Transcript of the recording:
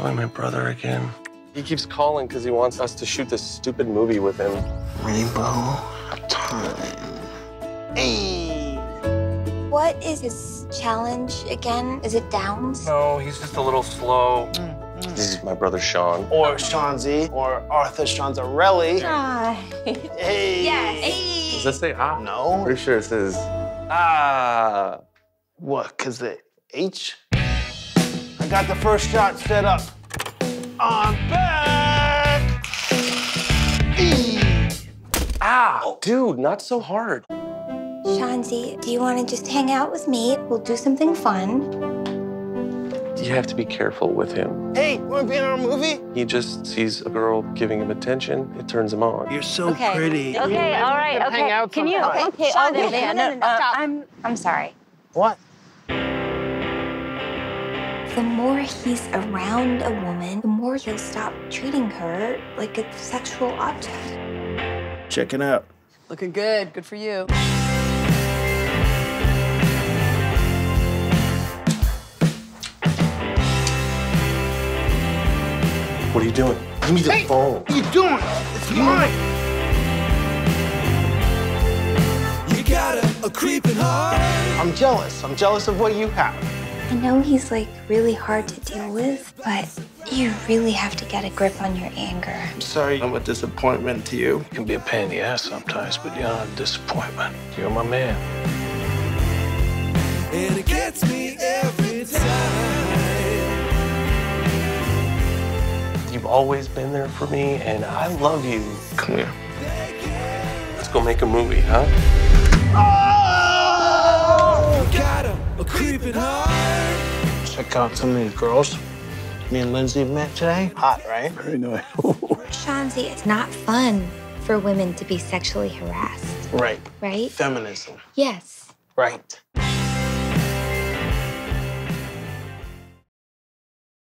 calling my brother again? He keeps calling because he wants us to shoot this stupid movie with him. Rainbow Time. Hey! What is his challenge again? Is it Downs? No, he's just a little slow. This is my brother, Sean. Or Shonzi. Or Arthur Shanzarelli. Hey. Yes. Hey. Does that say ah? No. Pretty sure it says ah. What, 'cause the H? I got the first shot set up. I'm back! E. Ow! Dude, not so hard. Shonzi, do you want to just hang out with me? We'll do something fun. You have to be careful with him. Hey, want to be in our movie? He just sees a girl giving him attention. It turns him on. You're so pretty. Okay, all right, okay. Hang out. Can you? Okay, Shonzi, I'm sorry. What? The more he's around a woman, the more he'll stop treating her like a sexual object. Check it out. Looking good. Good for you. What are you doing? Give me the phone. What are you doing? It's mine. You got a creeping heart. I'm jealous. I'm jealous of what you have. I know he's like really hard to deal with, but you really have to get a grip on your anger. I'm sorry I'm a disappointment to you. You can be a pain in the ass sometimes, but you're not a disappointment. You're my man. And it gets me every time. You've always been there for me, and I love you. Come here. Let's go make a movie, huh? Oh! Got a creeping heart. Check out some of these girls me and Lindsay met today. Hot, right? Very nice. Shonzi, it's not fun for women to be sexually harassed. Right. Right? Feminism. Yes. Right.